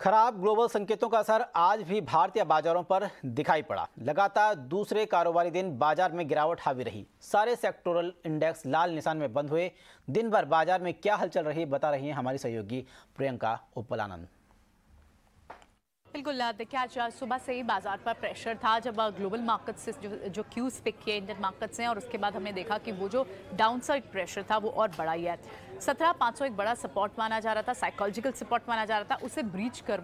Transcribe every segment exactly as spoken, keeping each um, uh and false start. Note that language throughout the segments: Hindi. खराब ग्लोबल संकेतों का असर आज भी भारतीय बाजारों पर दिखाई पड़ा। लगातार दूसरे कारोबारी दिन बाजार में गिरावट हावी रही। सारे सेक्टोरल इंडेक्स लाल निशान में बंद हुए। दिन भर बाजार में क्या हलचल रही, बता रही हैं हमारी सहयोगी प्रियंका उपलानंद। बिल्कुल, देखिए आज सुबह से ही बाजार पर प्रेशर था, जब ग्लोबल मार्केट से जो जो क्यूज़ पिक किए इंडियन मार्केट से, और उसके बाद हमने देखा कि वो जो डाउनसाइड प्रेशर था वो और बढ़ा ही है। सत्रह पाँच सौ एक बड़ा सपोर्ट माना जा रहा था, साइकोलॉजिकल सपोर्ट माना जा रहा था, उसे ब्रीच कर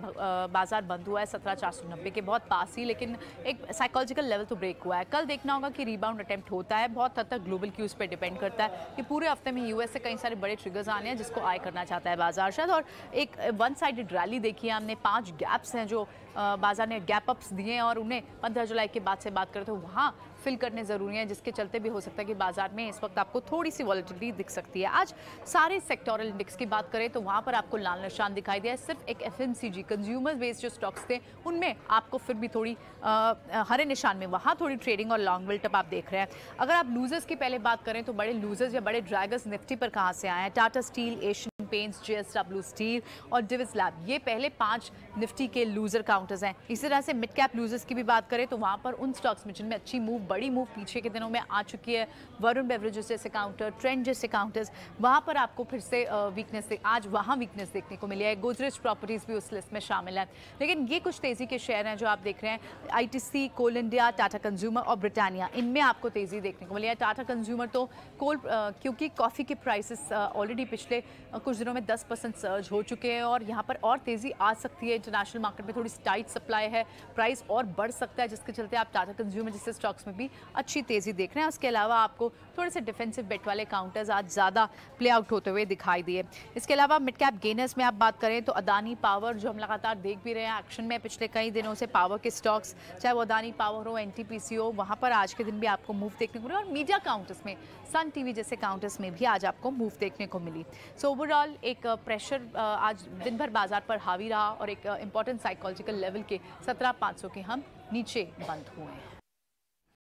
बाजार बंद हुआ है सत्रह चार सौ नब्बे के बहुत पास ही, लेकिन एक साइकोलॉजिकल लेवल तो ब्रेक हुआ है। कल देखना होगा कि रीबाउंड अटैम्प्ट होता है, बहुत हद तक ग्लोबल क्यूज़ पर डिपेंड करता है कि पूरे हफ्ते में यूएस से कई सारे बड़े ट्रिगर्स आने हैं जिसको आय करना चाहता है बाजार शायद। और एक वन साइडेड रैली देखी है हमने, पाँच गैप्स हैं जो बाजार ने गैप अप्स दिए और उन्हें पंद्रह जुलाई के बाद से बात करते हुए वहाँ फिल करने ज़रूरी हैं, जिसके चलते भी हो सकता है कि बाजार में इस वक्त आपको थोड़ी सी वॉलेटिलिटी दिख सकती है। आज सारे सेक्टोरल इंडेक्स की बात करें तो वहाँ पर आपको लाल निशान दिखाई दिया है। सिर्फ एक एफएमसीजी कंज्यूमर बेस्ड जो स्टॉक्स थे उनमें आपको फिर भी थोड़ी आ, हरे निशान में वहाँ थोड़ी ट्रेडिंग और लॉन्ग बिल्टअप आप देख रहे हैं। अगर आप लूजर्स की पहले बात करें तो बड़े लूजर्स या बड़े ड्रैगर्स निफ्टी पर कहाँ से आए हैं? Tata steel, Asian paints, JSW steel और डिविस लैब, ये पहले पांच निफ्टी के लूजर काउंटर्स हैं। इसी तरह से मिड कैप लूजर्स की भी बात करें तो वहाँ पर उन स्टॉक्स में जिनमें अच्छी मूव, बड़ी मूव पीछे के दिनों में आ चुकी है, वरुण बेवरेजेस जैसे काउंटर, ट्रेंड जैसे काउंटर्स, वहाँ पर आपको फिर से वीकनेस, आज वहाँ वीकनेस देखने को मिली है। गोदरेज प्रॉपर्टीज़ भी उस लिस्ट में शामिल है। लेकिन ये कुछ तेज़ी के शेयर हैं जो आप देख रहे हैं, आईटीसी, कोल इंडिया, टाटा कंज्यूमर और ब्रिटानिया, इनमें आपको तेज़ी देखने को मिली है। टाटा कंज्यूमर तो कोल, क्योंकि कॉफ़ी के प्राइसेस ऑलरेडी पिछले कुछ दिनों में दस परसेंट सर्ज हो चुके हैं और यहाँ पर और तेज़ी आ सकती है। इंटरनेशनल मार्केट में थोड़ी टाइट सप्लाई है, प्राइस और बढ़ सकता है, जिसके चलते आप टाटा कंज्यूमर जैसे स्टॉक्स में भी अच्छी तेज़ी देख रहे हैं। उसके अलावा आपको थोड़े से डिफेंसिव बेट वाले काउंटर्स आज ज़्यादा प्ले आउट होते हुए दिखाई दिए। इसके अलावा मिड कैप गेनर्स में आप बात करें तो अदानी पावर, जो हम लगातार देख भी रहे हैं एक्शन में पिछले कई दिनों से, पावर के स्टॉक्स चाहे वो अदानी पावर हो, एनटीपीसी हो, वहाँ पर आज के दिन भी आपको मूव देखने को मिली और मीडिया काउंटर्स में, सन टीवी जैसे काउंटर्स में भी आज आपको मूव देखने को मिली। सो ओवरऑल एक प्रेशर आज दिन भर बाजार पर हावी रहा और एक इम्पॉर्टेंट साइकोलॉजिकल लेवल के सत्रह पाँच सौ के हम नीचे बंद हुए हैं।